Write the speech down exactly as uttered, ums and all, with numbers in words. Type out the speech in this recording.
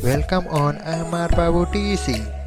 Welcome on M R Babu T E C.